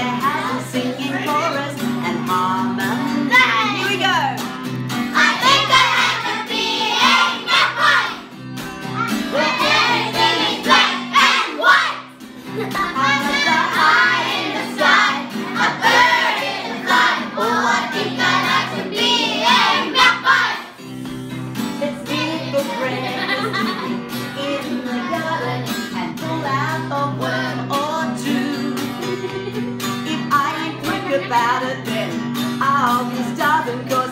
they have a singing chorus and harmony. Here we go. I think I like to be a cowboy, where everything is black and white. I'm a star in the sky, a bird in the sky. Oh, I think I like to be a cowboy. Let's eat the bread in the garden and pull out a worm or two. If I ain't quick about it, then I'll be starving.